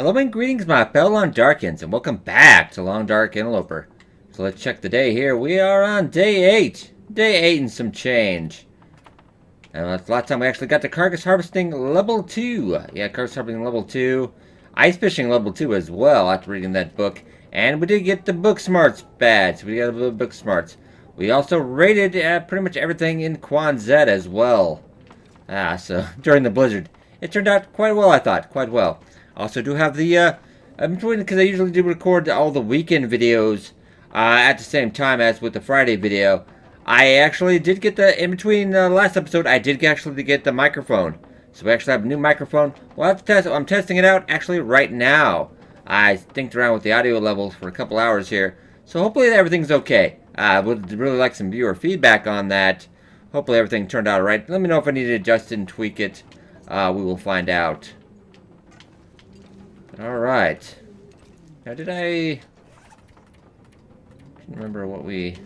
Hello and greetings, my fellow Long Darkins, and welcome back to Long Dark Interloper. So let's check the day here. We are on day 8. Day 8 and some change. And last time we actually got to carcass harvesting level 2. Yeah, carcass harvesting level 2. Ice fishing level 2 as well after reading that book. And we did get the book smarts badge. So we got the book smarts. We also raided pretty much everything in Quonset as well. So during the blizzard. It turned out quite well, I thought. Quite well. Also do have the, I'm doing, because I usually do record all the weekend videos at the same time as with the Friday video. I actually did get the, in between the last episode, I did actually get the microphone. So we actually have a new microphone. We'll have to test, I'm testing it out actually right now. I stinked around with the audio levels for a couple hours here. So hopefully everything's okay. I would really like some viewer feedback on that. Hopefully everything turned out right. Let me know if I need to adjust it and tweak it. We will find out. Alright. Now did I can't remember what we...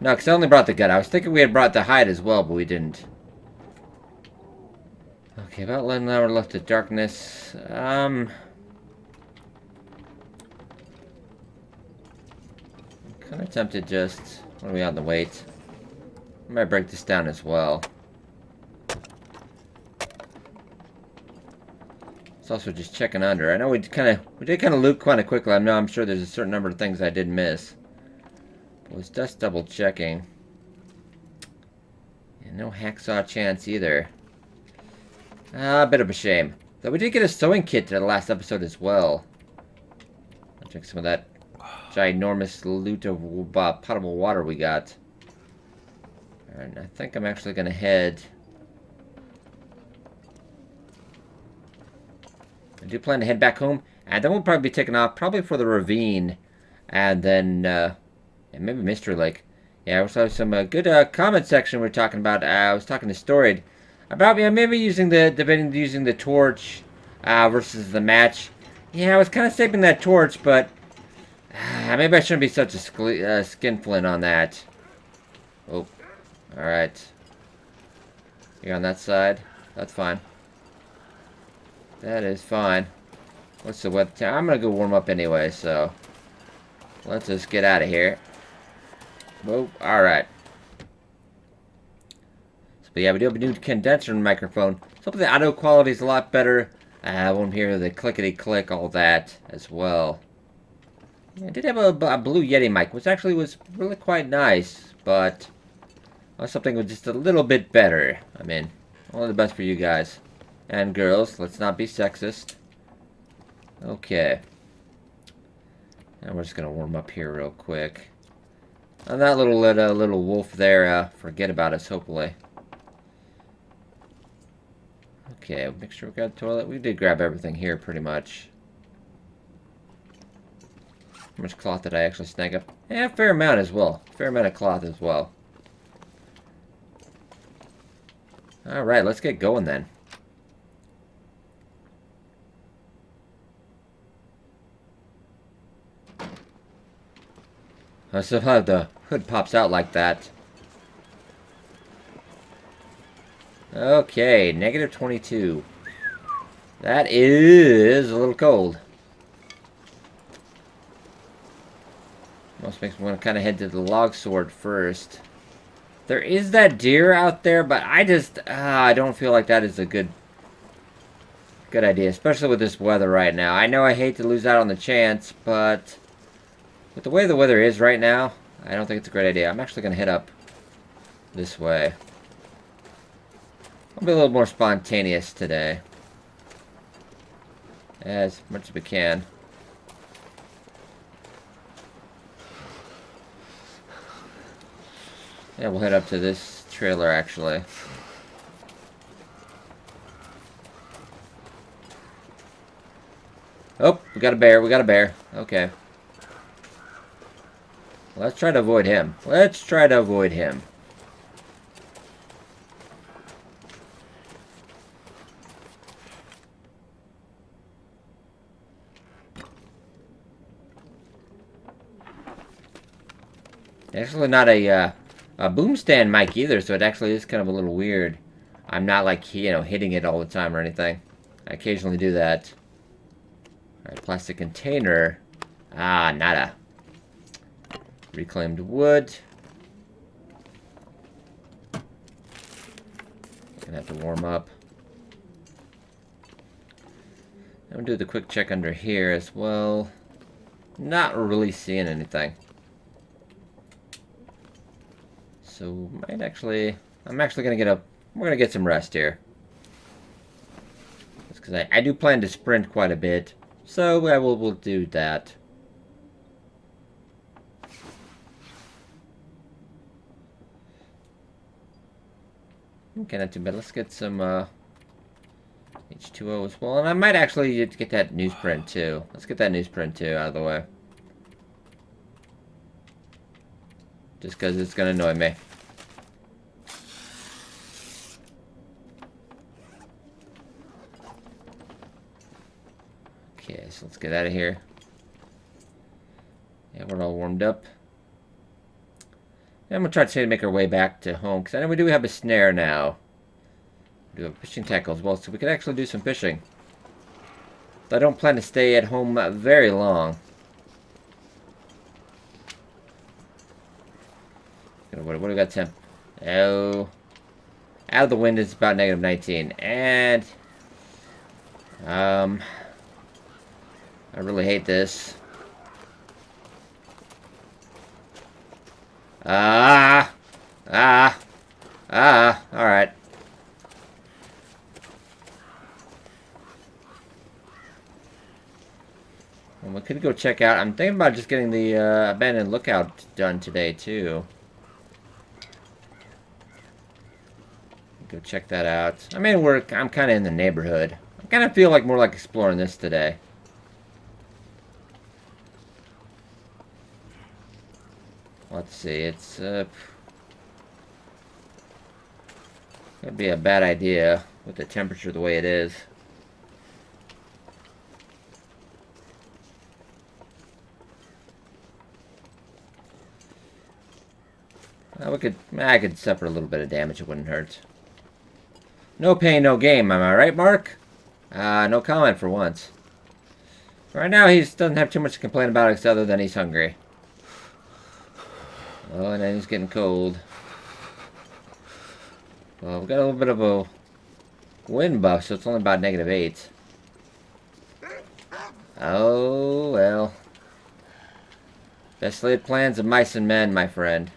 No, because I only brought the gun. I was thinking we had brought the hide as well, but we didn't. Okay, about 11 hours left of darkness. I'm kind of tempted just... What are we on the wait? I might break this down as well. Also just checking under. I know we did kind of loop kind of quickly. I know I'm sure there's a certain number of things I did miss. But was just double checking. And no hacksaw chance either. A bit of a shame. Though we did get a sewing kit to the last episode as well. I'll drink some of that ginormous loot of potable water we got. Alright, I think I'm actually gonna head. I do plan to head back home, and then we'll probably be taking off, probably for the ravine, and then, and maybe Mystery Lake. Yeah, we also have some good comment section we were talking about. I was talking to Storied about maybe debating using the torch versus the match. Yeah, I was kind of saving that torch, but maybe I shouldn't be such a skinflint on that. Oh, all right. You're on that side. That's fine. That is fine. What's the weather? I'm gonna go warm up anyway, so let's just get out of here. Whoa! All right. So, but yeah, we do have a new condenser microphone. So hopefully the audio quality is a lot better. I won't hear the clickety click, all that as well. Yeah, I did have a Blue Yeti mic, which actually was really quite nice, but something was just a little bit better. I mean, all the best for you guys. And girls, let's not be sexist. Okay. Now we're just gonna warm up here real quick. And that little wolf there, forget about us, hopefully. Okay, make sure we got a toilet. We did grab everything here, pretty much. How much cloth did I actually snag up? Yeah, fair amount as well. Fair amount of cloth as well. Alright, let's get going then. I still have the hood pops out like that. Okay, -22. That is a little cold. Almost makes me want to kind of head to the log sword first. There is that deer out there, but I just I don't feel like that is a good idea, especially with this weather right now. I know I hate to lose out on the chance, but. But the way the weather is right now, I don't think it's a great idea. I'm actually going to head up this way. I'll be a little more spontaneous today. As much as we can. Yeah, we'll head up to this trailer, actually. Oh, we got a bear. We got a bear. Okay. Let's try to avoid him. Let's try to avoid him. Actually not a boom stand mic either, so it actually is kind of a little weird. I'm not like, you know, hitting it all the time or anything. I occasionally do that. Alright, plastic container. Ah, nada. Reclaimed wood. Gonna have to warm up. I'm gonna do the quick check under here as well. Not really seeing anything. So might actually, I'm actually gonna get a, we're gonna get some rest here. That's because I do plan to sprint quite a bit, so I will we'll do that. Okay, not too bad. Let's get some H2O as well, and I might actually get that newsprint too. Let's get that newsprint too out of the way. Just because it's gonna annoy me. Okay, so let's get out of here. Yeah, we're all warmed up. And I'm gonna try to make our way back to home, because I know we do have a snare now. We do have a fishing tackle as well, so we could actually do some fishing. So I don't plan to stay at home very long. What do we got, temp? Oh. Out of the wind is about negative 19. And... I really hate this. Alright. And we could go check out. I'm thinking about just getting the Abandoned Lookout done today, too. Go check that out. I mean, I'm kind of in the neighborhood. I kind of feel like more like exploring this today. Let's see. It's gonna be a bad idea with the temperature the way it is. I could suffer a little bit of damage. It wouldn't hurt. No pain, no game, am I right, Mark? No comment for once. Right now, he doesn't have too much to complain about except other than he's hungry. Oh, and then he's getting cold. Well, we've got a little bit of a wind buff, so it's only about negative 8. Oh, well. Best laid plans of mice and men, my friend.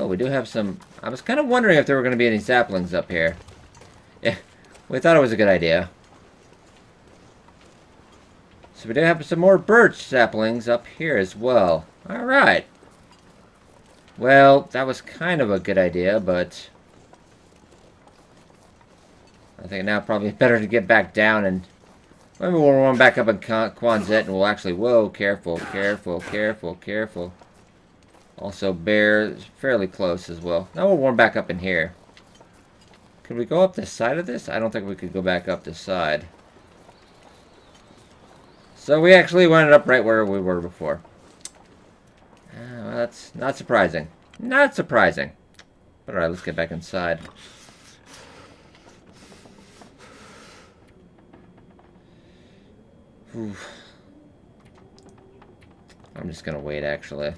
Oh, we do have some... I was kind of wondering if there were going to be any saplings up here. Yeah, we thought it was a good idea. So we do have some more birch saplings up here as well. Alright. Well, that was kind of a good idea, but... I think now probably better to get back down and... Maybe we'll run back up in Quonset and we'll actually... Whoa, careful, careful, careful, careful. Also, bears fairly close as well. Now we'll warm back up in here. Could we go up this side of this? I don't think we could go back up this side. So we actually wound up right where we were before. Well, that's not surprising. Not surprising. But alright, let's get back inside. Whew. I'm just gonna wait, actually.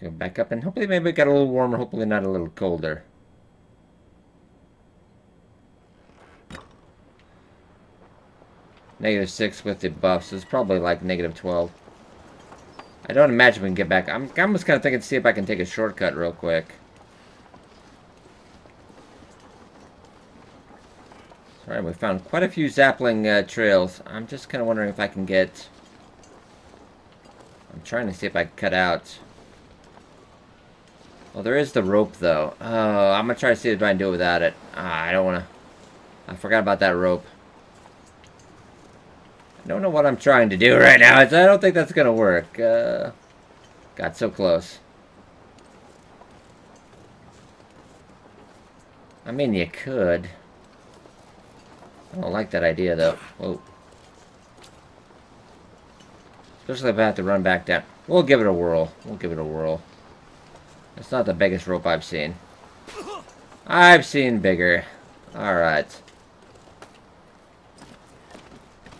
Go back up and hopefully maybe it got a little warmer, hopefully not a little colder. Negative 6 with the buff, so it's probably like negative 12. I don't imagine we can get back. I'm just kind of thinking to see if I can take a shortcut real quick. Alright, we found quite a few sapling trails. I'm just kind of wondering if I can get... I'm trying to see if I can cut out... Well, there is the rope, though. Oh, I'm gonna try to see if I can do it without it. Ah, I don't wanna... I forgot about that rope. I don't know what I'm trying to do right now. I don't think that's gonna work. Got so close. I mean, you could. I don't like that idea, though. Whoa. Especially if I have to run back down. We'll give it a whirl. We'll give it a whirl. It's not the biggest rope I've seen. I've seen bigger. Alright.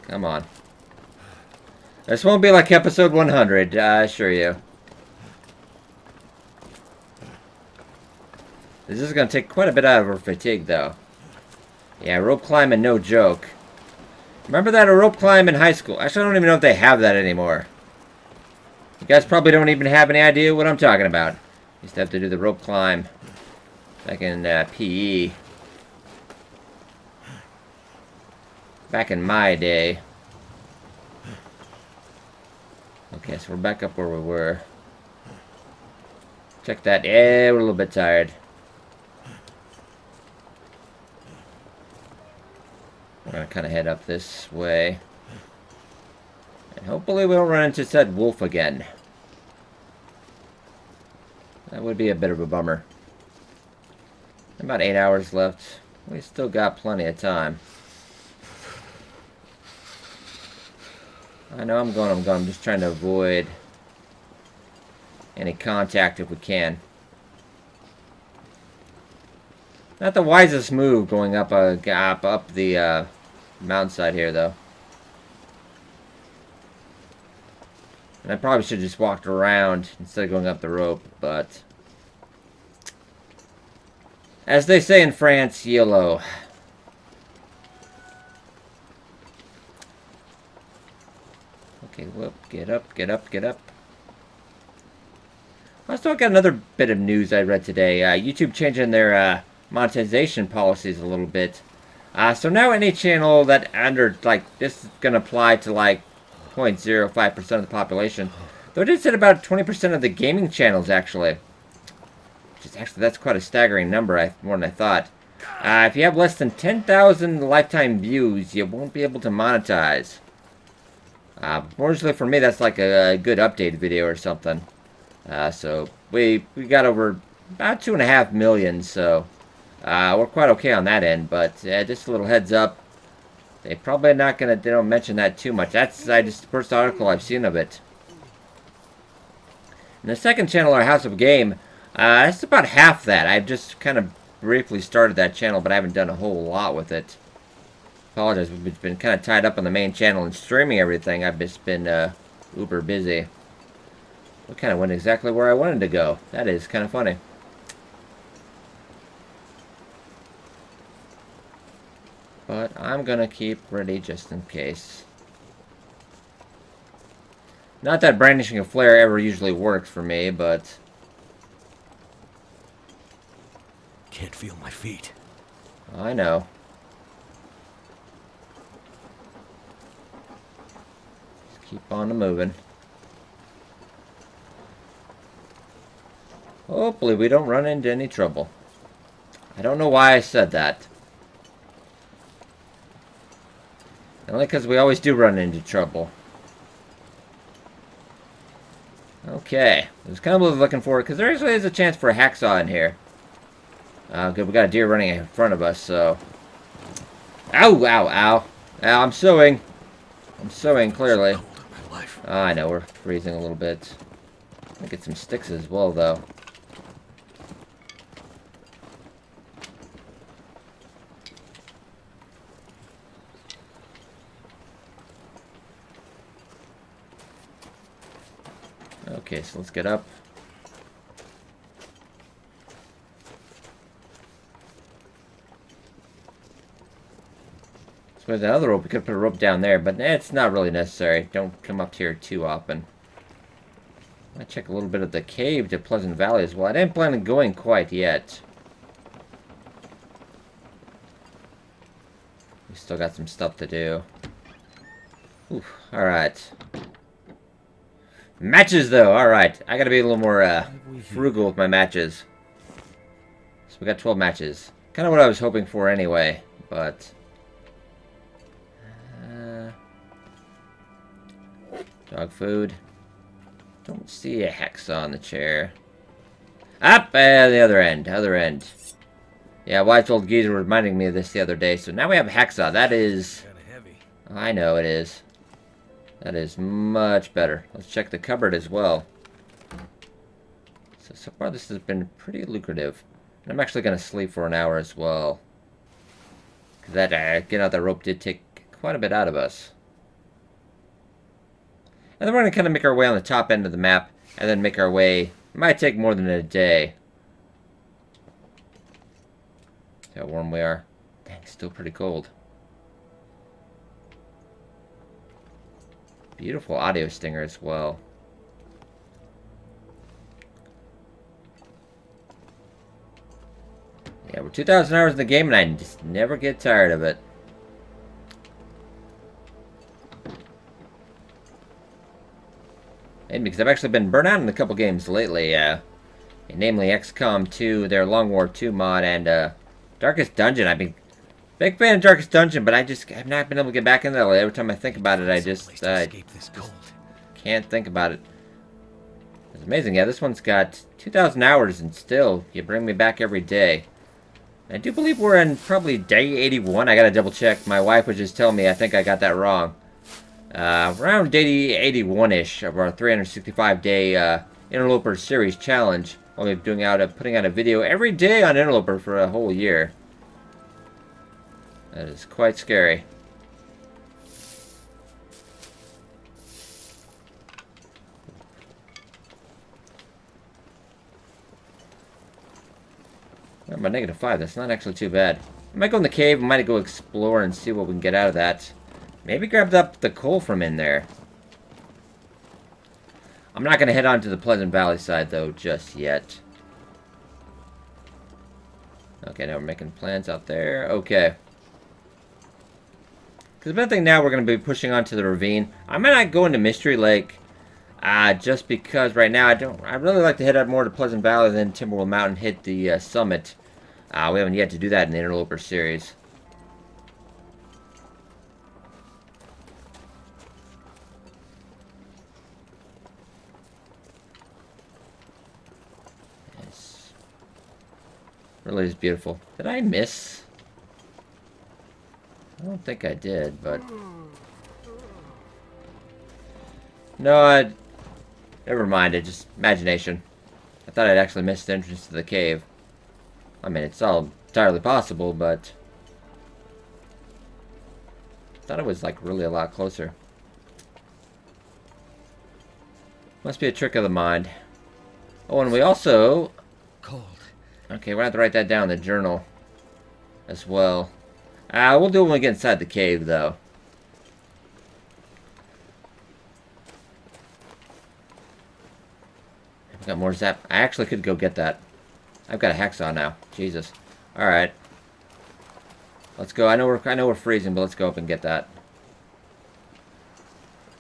Come on. This won't be like episode 100, I assure you. This is going to take quite a bit out of our fatigue, though. Yeah, rope climbing, no joke. Remember that rope climb in high school? Actually, I don't even know if they have that anymore. You guys probably don't even have any idea what I'm talking about. Used to have to do the rope climb back in PE. Back in my day. Okay, so we're back up where we were. Check that. Yeah, we're a little bit tired. We're going to kind of head up this way. And hopefully we don't run into said wolf again. That would be a bit of a bummer. About 8 hours left. We still got plenty of time. I know I'm going. I'm just trying to avoid any contact if we can. Not the wisest move going up a gap up the mountainside here, though. And I probably should have just walked around instead of going up the rope, but as they say in France, YOLO. Okay, whoop, get up, get up, get up. I still got another bit of news I read today. YouTube changing their monetization policies a little bit. So now any channel that under, like, this is going to apply to, like, 0.05% of the population. Though it said about 20% of the gaming channels, actually. Which is actually, that's quite a staggering number, more than I thought. If you have less than 10,000 lifetime views, you won't be able to monetize. Fortunately for me, that's like a good update video or something. So we got over about 2.5 million, so we're quite okay on that end. But just a little heads up, they probably not gonna. They don't mention that too much. That's just the first article I've seen of it. And the second channel, our House of Game, that's about half that. I've just kind of briefly started that channel, but I haven't done a whole lot with it. Apologize, we've been kind of tied up on the main channel and streaming everything. I've just been uber busy. We kind of went exactly where I wanted to go. That is kind of funny. But I'm gonna keep ready just in case. Not that brandishing a flare ever usually works for me, but can't feel my feet. I know. Keep on moving. Hopefully we don't run into any trouble. I don't know why I said that. Only because we always do run into trouble. Okay. I was kind of looking for it because there actually is a chance for a hacksaw in here. Good, we got a deer running in front of us, so. Ow, ow, ow. Ow, I'm sewing. I'm sewing, clearly. I know, we're freezing a little bit. I'm gonna get some sticks as well, though. Okay, so let's get up. With another rope, we could put a rope down there, but it's not really necessary. Don't come up here too often. I check a little bit of the cave to Pleasant Valley as well. I didn't plan on going quite yet. We still got some stuff to do. Oof, all right. Matches though, all right. I gotta be a little more frugal with my matches. So we got 12 matches. Kind of what I was hoping for anyway, but. Dog food. Don't see a hacksaw on the chair. Up! The other end. Yeah, Wise Old Geezer was reminding me of this the other day. So now we have Hexa. That is... I know it is. That is much better. Let's check the cupboard as well. So far this has been pretty lucrative. And I'm actually going to sleep for an hour as well. Because that getting out that rope did take quite a bit out of us. And then we're going to kind of make our way on the top end of the map. And then make our way. It might take more than a day. See how warm we are. Dang, it's still pretty cold. Beautiful audio stinger as well. Yeah, we're 2,000 hours in the game and I just never get tired of it. And because I've actually been burnt out in a couple games lately, namely XCOM 2, their Long War 2 mod, and Darkest Dungeon. I've been a big fan of Darkest Dungeon, but I just have not been able to get back into that. Every time I think about it, I just can't think about it. It's amazing. Yeah, this one's got 2,000 hours, and still, you bring me back every day. I do believe we're in probably day 81. I gotta double check. My wife was just telling me I think I got that wrong. Around day 81-ish of our 365-day Interloper series challenge. I'll be doing putting out a video every day on Interloper for a whole year. That is quite scary. I'm at -5. That's not actually too bad. I might go in the cave. I might go explore and see what we can get out of that. Maybe grab up the coal from in there. I'm not going to head on to the Pleasant Valley side, though, just yet. Okay, now we're making plans out there. Okay. Because I think now we're going to be pushing onto the ravine. I might not go into Mystery Lake, just because right now I really like to head up more to Pleasant Valley than Timberwolf Mountain, hit the summit. We haven't yet to do that in the Interloper series. Yes. Really is beautiful. Did I miss? I don't think I did, but... No, never mind. It just... Imagination. I thought I'd actually missed the entrance to the cave. I mean, it's all entirely possible, but... I thought it was, like, really a lot closer. Must be a trick of the mind. Oh, and we also... Cold. Okay, we're going to have to write that down in the journal. As well. We'll do it when we get inside the cave, though. I've got more zap. I actually could go get that. I've got a hacksaw now. Jesus. Alright. Let's go. I know we're freezing, but let's go up and get that.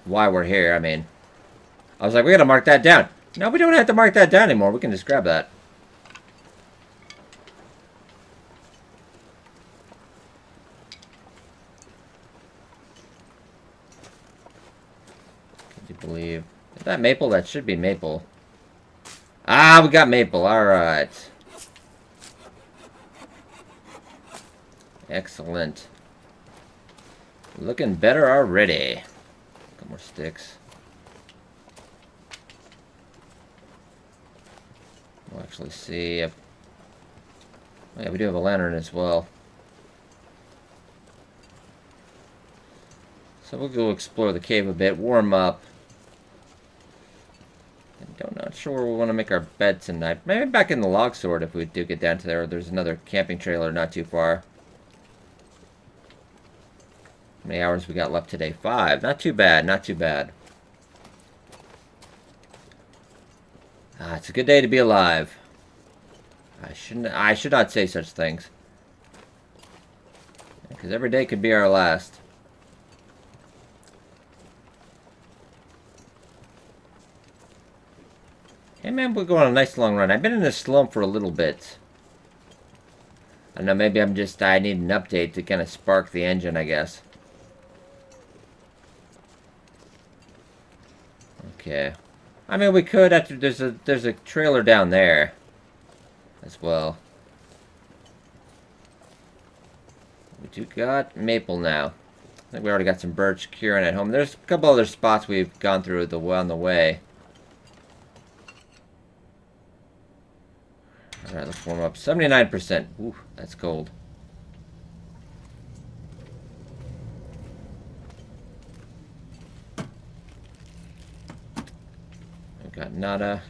Why we're here, I mean. I was like, we gotta mark that down. No, we don't have to mark that down anymore. We can just grab that. Believe is that maple? That should be maple. Ah, we got maple. All right, excellent. Looking better already. Got more sticks. We'll actually see if... Oh, yeah, we do have a lantern as well. So we'll go explore the cave a bit, warm up. I'm not sure where we want to make our bed tonight. Maybe back in the log sword if we do get down to there. There's another camping trailer not too far. How many hours we got left today? 5. Not too bad. Not too bad. It's a good day to be alive. I should not say such things. Because every day could be our last. Hey man, we're going on a nice long run. I've been in this slump for a little bit. I don't know, maybe I'm just... I need an update to kind of spark the engine, I guess. Okay. I mean, we could after... There's a trailer down there. As well. We do got maple now. I think we already got some birch curing at home. There's a couple other spots we've gone through on the way. Alright, let's warm up. 79%. Ooh, that's cold. We've got nada.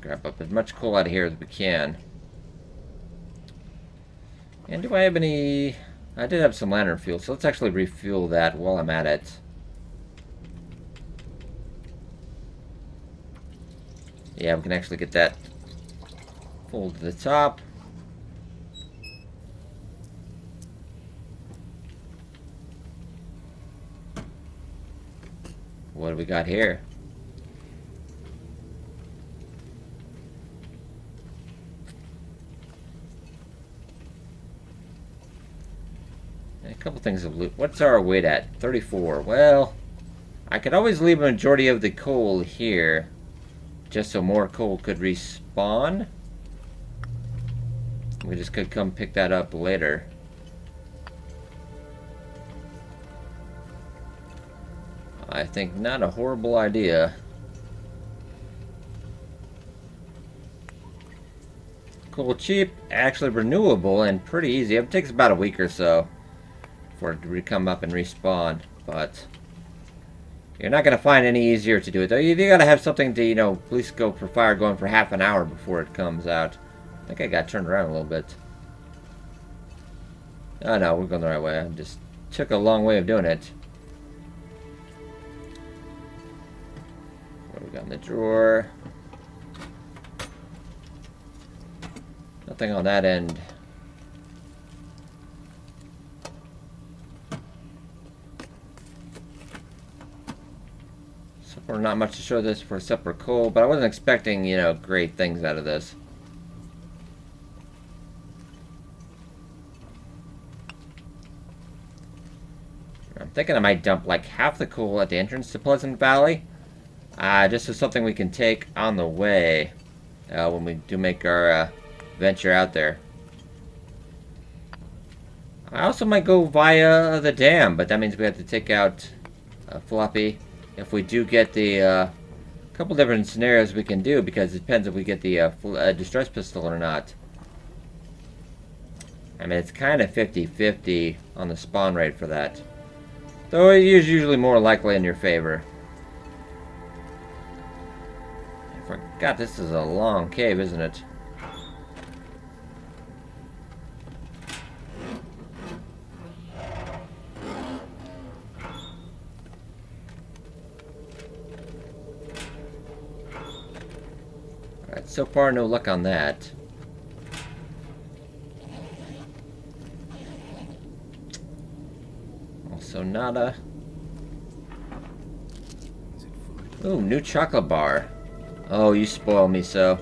Grab up as much coal out of here as we can. And do I have any... I did have some lantern fuel, so let's actually refuel that while I'm at it. Yeah, we can actually get that full to the top. What do we got here? A couple things of loot. What's our weight at? 34. Well, I could always leave a majority of the coal here, just so more coal could respawn. We just could come pick that up later. I think not a horrible idea. Coal cheap, actually renewable, and pretty easy. It takes about a week or so for it to come up and respawn, but you're not going to find any easier to do it, though. You got to have something to, you know, at least go for fire going for half an hour before it comes out. I think I got turned around a little bit. Oh no, we're going the right way. I just took a long way of doing it. What do we got in the drawer? Nothing on that end. Or not much to show this for separate coal, but I wasn't expecting, you know, great things out of this. I'm thinking I might dump like half the coal at the entrance to Pleasant Valley, just as something we can take on the way when we do make our venture out there. I also might go via the dam, but that means we have to take out Floppy. If we do get the couple different scenarios we can do, because it depends if we get the distress pistol or not. I mean, it's kind of 50-50 on the spawn rate for that, though it is usually more likely in your favor. I forgot this is a long cave, isn't it? So far, no luck on that. Also nada. Ooh, new chocolate bar. Oh, you spoil me so.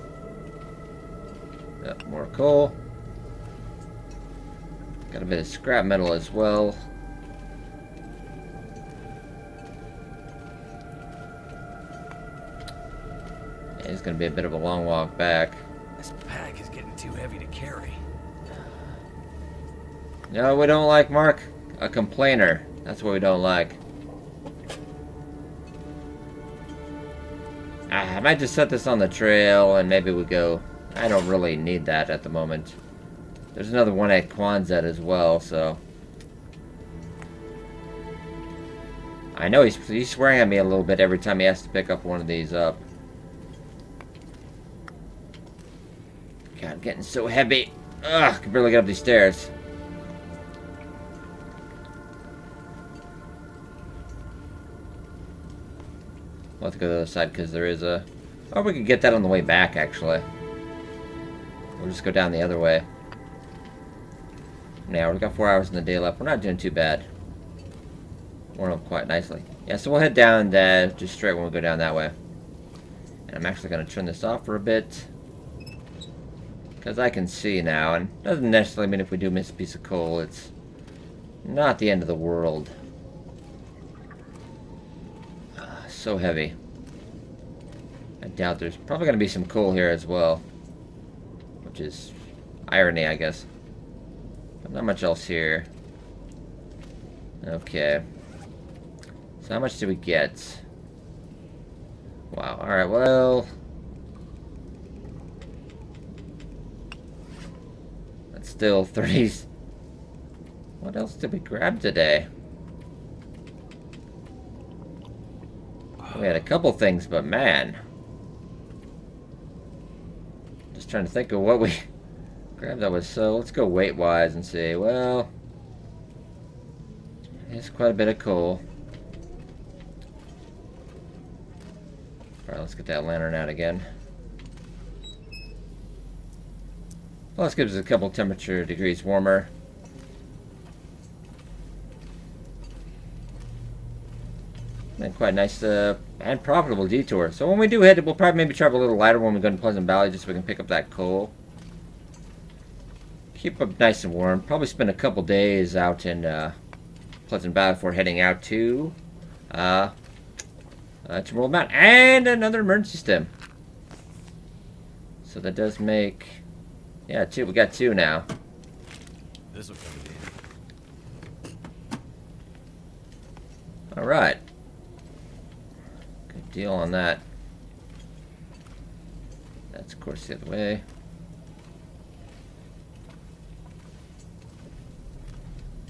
Yep, more coal. Got a bit of scrap metal as well. It's gonna be a bit of a long walk back. This pack is getting too heavy to carry. No, we don't like Mark. A complainer. That's what we don't like. I might just set this on the trail and maybe we go. I don't really need that at the moment. There's another one at Quonset as well, so. I know he's swearing at me a little bit every time he has to pick up one of these up. God, I'm getting so heavy. Ugh, I can barely get up these stairs. We'll have to go to the other side because there is a... Oh, we could get that on the way back, actually. We'll just go down the other way. Now, we've got 4 hours in the day left. We're not doing too bad. We're up quite nicely. Yeah, so we'll head down that, just straight when we go down that way. And I'm actually going to turn this off for a bit, because I can see now, and it doesn't necessarily mean if we do miss a piece of coal, it's not the end of the world. So heavy. I doubt there's probably going to be some coal here as well. which is irony, I guess. But not much else here. Okay. So how much did we get? Wow, alright, well... that's still 30s. What else did we grab today? We had a couple things, but man. Just trying to think of what we grabbed that was, so let's go weight-wise and see. Well, it's quite a bit of coal. Alright, let's get that lantern out again. Plus gives us a couple temperature degrees warmer. And quite nice and profitable detour. So when we do hit it, we'll probably maybe travel a little lighter when we go to Pleasant Valley, just so we can pick up that coal. Keep up nice and warm. Probably spend a couple days out in Pleasant Valley before heading out to Timberwolf Mountain. And another emergency stem. So that does make... yeah, two. We got two now. This will come in. Alright. Good deal on that. That's, of course, the other way.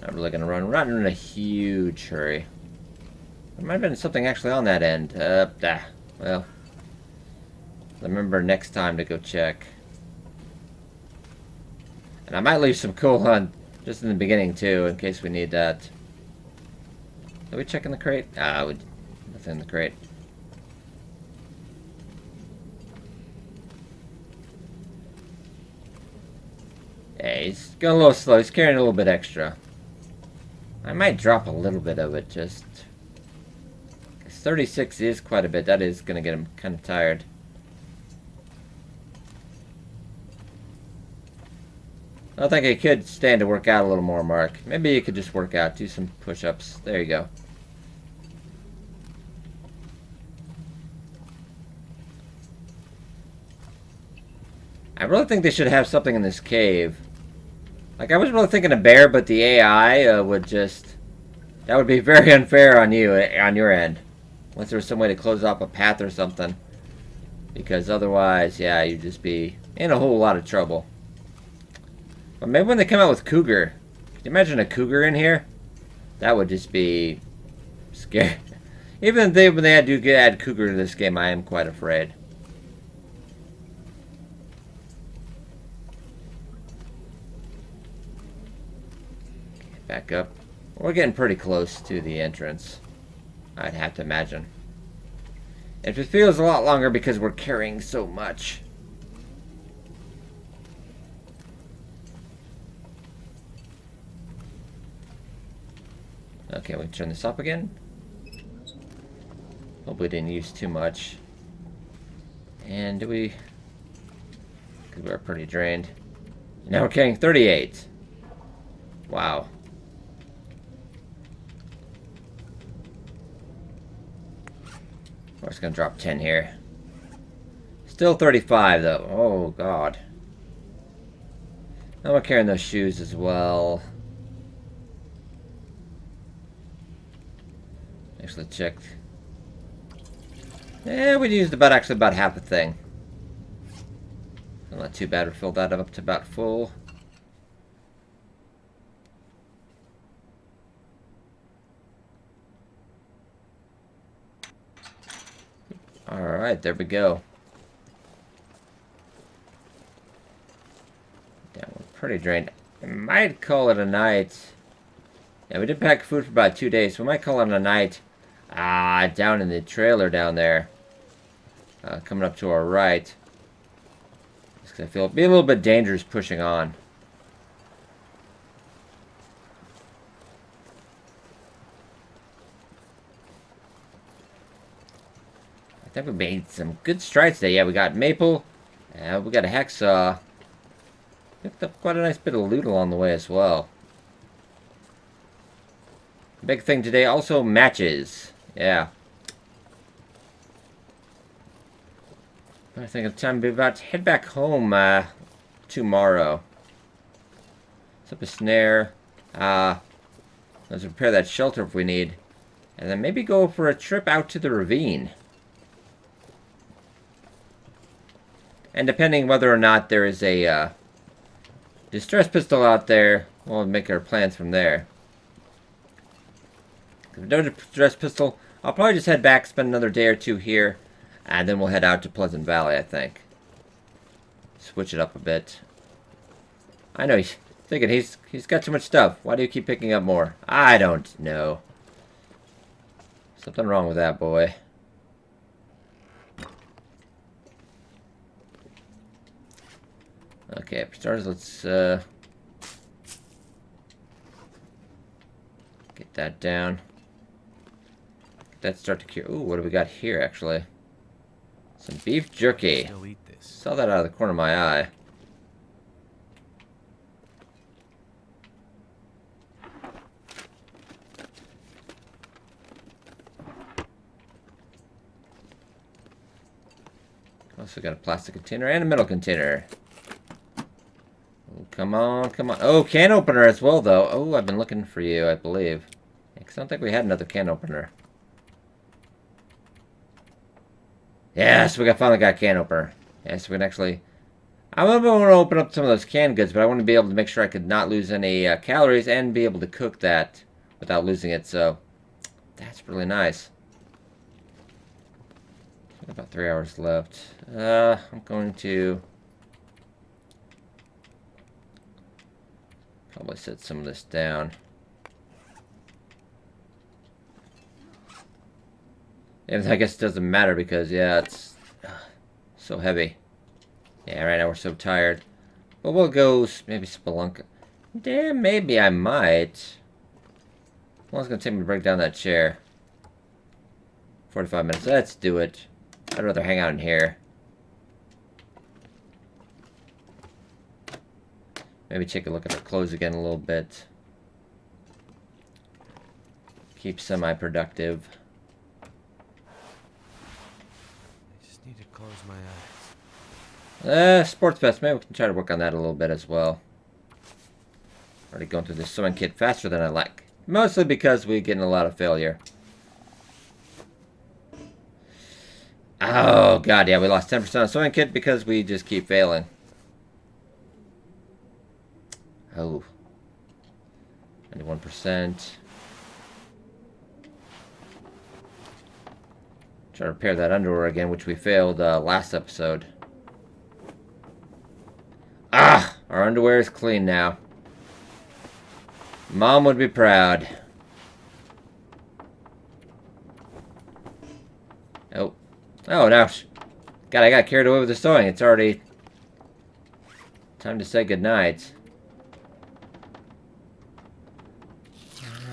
Not really gonna run. We're not in a huge hurry. There might have been something actually on that end. Well. Remember next time to go check. And I might leave some coal on just in the beginning, too, in case we need that. Are we checking the crate? Nothing in the crate. Hey, he's going a little slow. He's carrying a little bit extra. I might drop a little bit of it, just... 36 is quite a bit. That is going to get him kind of tired. I think he could stand to work out a little more, Mark. Maybe you could just work out. Do some push-ups. There you go. I really think they should have something in this cave. Like, I was really thinking a bear, but the AI would just... that would be very unfair on you, on your end. Unless there was some way to close off a path or something. Because otherwise, yeah, you'd just be in a whole lot of trouble. But maybe when they come out with cougar. Can you imagine a cougar in here? That would just be... scary. Even if they do add cougar to this game, I am quite afraid. Back up. We're getting pretty close to the entrance, I'd have to imagine. If it feels a lot longer because we're carrying so much. Okay, we can turn this up again. Hope we didn't use too much. And do we... because we're pretty drained. Now we're carrying 38. Wow. We're just gonna drop 10 here. Still 35 though. Oh god. Now we're carrying those shoes as well. Actually checked. Yeah, we used about half a thing. Not too bad. We filled that up to about full. Alright, there we go. Yeah, we're pretty drained. I might call it a night. Yeah, we did pack food for about 2 days, so we might call it a night. Down in the trailer down there. Coming up to our right. Just because I feel it'd be a little bit dangerous pushing on. I think we made some good strides today. Yeah, we got maple. We got a hacksaw. Picked up quite a nice bit of loot along the way as well. Big thing today, also matches. Yeah. I think it's time to head back home. tomorrow. Set up a snare. Let's repair that shelter if we need. And then maybe go for a trip out to the ravine. And depending whether or not there is a distress pistol out there, we'll make our plans from there. If we don't have a distress pistol, I'll probably just head back, spend another day or two here, and then we'll head out to Pleasant Valley, I think. Switch it up a bit. I know he's thinking he's got too much stuff. Why do you keep picking up more? I don't know. Something wrong with that boy. Okay, for starters, let's get that down. Let's start to cure. Ooh, what do we got here, actually? Some beef jerky. Still eat this. Saw that out of the corner of my eye. Also got a plastic container and a metal container. Oh, come on, come on. Oh, can opener as well, though. Oh, I've been looking for you, I believe. Because I don't think we had another can opener. Yes, we finally got can opener. Yes, we can actually... I want to open up some of those canned goods, but I want to be able to make sure I could not lose any calories and be able to cook that without losing it, so... That's really nice. About 3 hours left. I'm going to... probably set some of this down. And I guess it doesn't matter because, yeah, it's so heavy. Yeah, right now we're so tired. But we'll go maybe spelunk. Damn, maybe I might. How long is it going to take me to break down that chair? 45 minutes. Let's do it. I'd rather hang out in here. Maybe take a look at our clothes again a little bit. Keep semi-productive. Need to close my eyes. Sports vest. Maybe we can try to work on that a little bit as well. Already going through this sewing kit faster than I like. Mostly because we're getting a lot of failure. Oh, God, yeah. We lost 10% on sewing kit because we just keep failing. Oh. 91%. Try to repair that underwear again, which we failed last episode. Ah! Our underwear is clean now. Mom would be proud. Oh. Oh, now. God, I got carried away with the sewing. It's already time to say goodnight.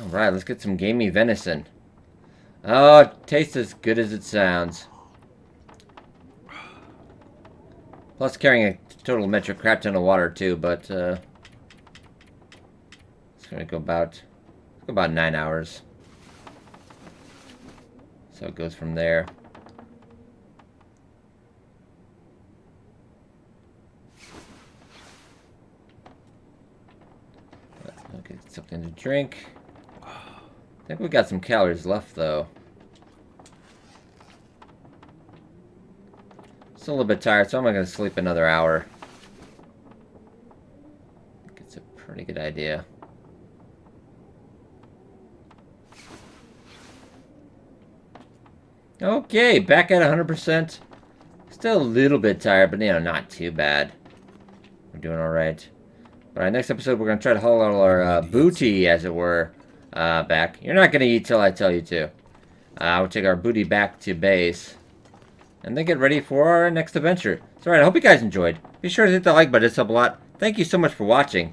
Alright, let's get some gamey venison. Oh, it tastes as good as it sounds. Plus carrying a total metric crap ton of water too, but it's gonna go about 9 hours. So it goes from there. I'll get something to drink. I think we got some calories left, though. Still a little bit tired, so I'm not going to sleep another hour. I think it's a pretty good idea. Okay, back at 100%. Still a little bit tired, but, you know, not too bad. We're doing all right. All right, next episode, we're going to try to haul all our booty, as it were. Back. You're not gonna eat till I tell you to. We'll take our booty back to base. And then get ready for our next adventure. So, alright, I hope you guys enjoyed. Be sure to hit that like button, it's up a lot. Thank you so much for watching.